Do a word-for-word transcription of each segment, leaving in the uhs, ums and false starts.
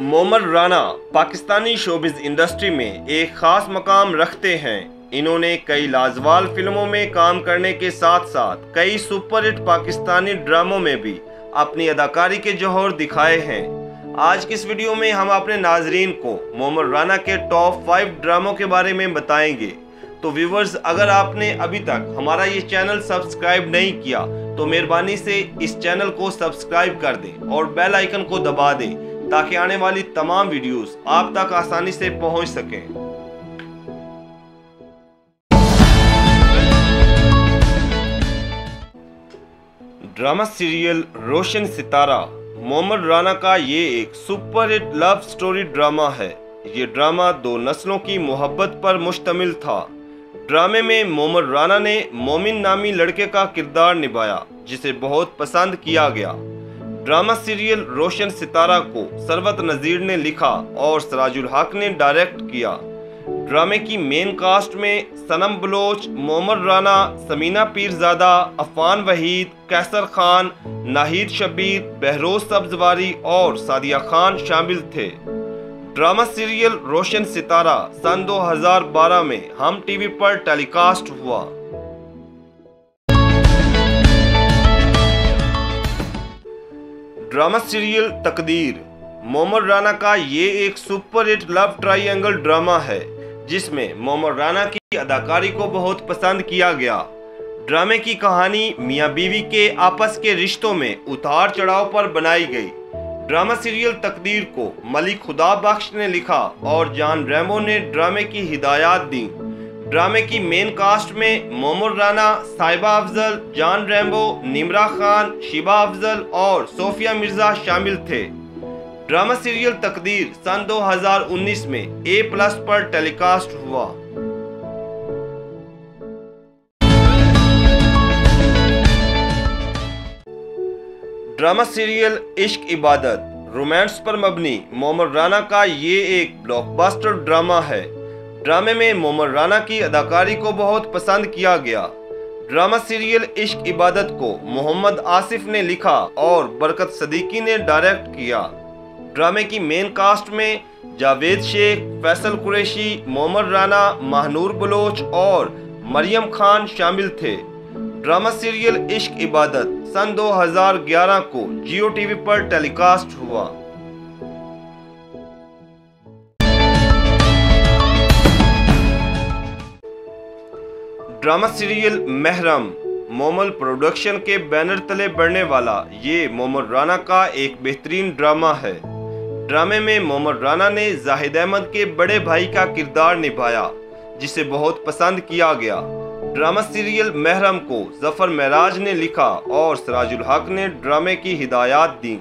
मोमर Rana Pakistani showbiz industry में एक खास मकाम रखते हैं। इन्होंने कई लाजवाल फिल्मों में काम करने के साथ साथ कई सुपरहिट पाकिस्तानी ड्रामों में भी अपनी अदाकारी के जौहर दिखाए हैं। आज की इस वीडियो में हम अपने नाजरीन को मोमर राणा के टॉप फाइव ड्रामों के बारे में बताएंगे। तो व्यूवर्स, अगर आपने अभी तक हमारा ये चैनल सब्सक्राइब नहीं किया तो मेहरबानी से इस चैनल को सब्सक्राइब कर दें और बेल आइकन को दबा दें ताकि आने वाली तमाम वीडियोस आप तक आसानी से पहुंच सकें। ड्रामा सीरियल रोशन सितारा मोमर राणा का ये एक सुपरहिट लव स्टोरी ड्रामा है। ये ड्रामा दो नस्लों की मोहब्बत पर मुश्तमिल था। ड्रामे में मोमर राणा ने मोमिन नामी लड़के का किरदार निभाया जिसे बहुत पसंद किया गया। ड्रामा सीरियल रोशन सितारा को सरवत नजीर ने लिखा और सराजुल हक ने डायरेक्ट किया। ड्रामे की मेन कास्ट में सनम बलोच, मोमर राणा, समीना पीरजादा, अफान वहीद, कैसर खान, नाहिर शबीर, बहरोज सबज़वारी और सादिया खान शामिल थे। ड्रामा सीरियल रोशन सितारा सन दो हज़ार बारह में हम टीवी पर टेलीकास्ट हुआ। ड्रामा सीरियल तकदीर मोमर राणा का ये एक सुपरहिट लव ट्रायंगल ड्रामा है जिसमें मोमर राणा की अदाकारी को बहुत पसंद किया गया। ड्रामे की कहानी मियाँ बीवी के आपस के रिश्तों में उतार चढ़ाव पर बनाई गई। ड्रामा सीरियल तकदीर को मलिक खुदाब ने लिखा और जान रेमो ने ड्रामे की हिदायत दी। ड्रामे की मेन कास्ट में मोमर राणा, साहबा अफजल, जान रैम्बो, निम्रा खान, शिबा अफजल और सोफिया मिर्जा शामिल थे। ड्रामा सीरियल तकदीर सन दो हज़ार उन्नीस में ए प्लस पर टेलीकास्ट हुआ। Drama serial Ishq Ibadat romance पर मबनी मोमर राणा का ये एक ब्लॉकबस्टर ड्रामा है। ड्रामे में मोमर राणा की अदाकारी को बहुत पसंद किया गया। ड्रामा सीरियल इश्क इबादत को मोहम्मद आसिफ ने लिखा और बरकत सदीकी ने डायरेक्ट किया। ड्रामे की मेन कास्ट में जावेद शेख, फैसल कुरेशी, मोमर राणा, महानूर बलोच और मरियम खान शामिल थे। ड्रामा सीरियल इश्क इबादत सन दो हज़ार ग्यारह को जियो टीवी पर टेलीकास्ट हुआ। ड्रामा सीरियल महरम मोमल प्रोडक्शन के बैनर तले बढ़ने वाला ये मोमर राणा का एक बेहतरीन ड्रामा है। ड्रामे में मोमर राणा ने जाहिद अहमद के बड़े भाई का किरदार निभाया जिसे बहुत पसंद किया गया। ड्रामा सीरियल महरम को जफर महराज ने लिखा और सराजुल हक ने ड्रामे की हिदायत दी।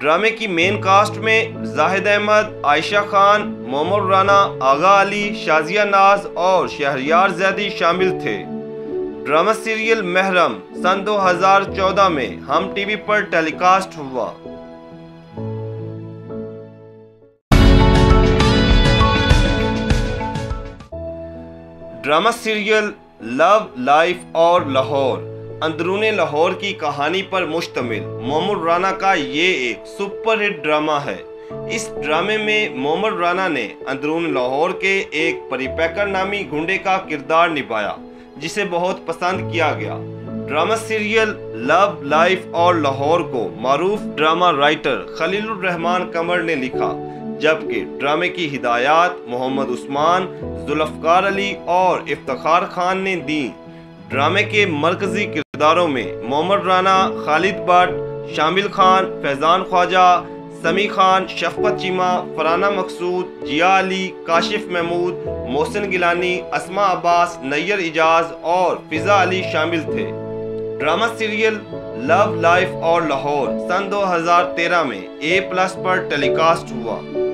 ड्रामे की मेन कास्ट में जाहिद अहमद, आयशा खान, मोमर राणा, आगा अली, शाजिया नाज और शहरयार जैदी शामिल थे। ड्रामा सीरियल महरम सन दो हज़ार चौदह में हम टीवी पर टेलीकास्ट हुआ। ड्रामा सीरियल लव लाइफ और लाहौर अंदरूने लाहौर की कहानी पर मुश्तमिल मोमर राणा का ये एक सुपरहिट ड्रामा है। इस ड्रामे में मोमर राणा ने अंदरून लाहौर के एक परिपैकर नामी गुंडे का किरदार निभाया जिसे बहुत पसंद किया गया। ड्रामा सीरियल लव लाइफ और लाहौर को मारूफ ड्रामा राइटर खलीलुर रहमान कमर ने लिखा जबकि ड्रामे की हिदायत मोहम्मद उस्मान, जुल्फकार अली और इफ्तिखार खान ने दी। ड्रामे के मरकजी किरदारों में मोमर राणा, खालिद भट्ट, शामिल खान, फैजान ख्वाजा, समी खान, शफकत चीमा, फराना मकसूद, जिया अली, काशिफ महमूद, मोहसिन गिलानी, अस्मा अब्बास, नैयर इजाज और फिजा अली शामिल थे। ड्रामा सीरियल लव लाइफ और लाहौर सन दो हज़ार तेरह में ए प्लस पर टेलीकास्ट हुआ।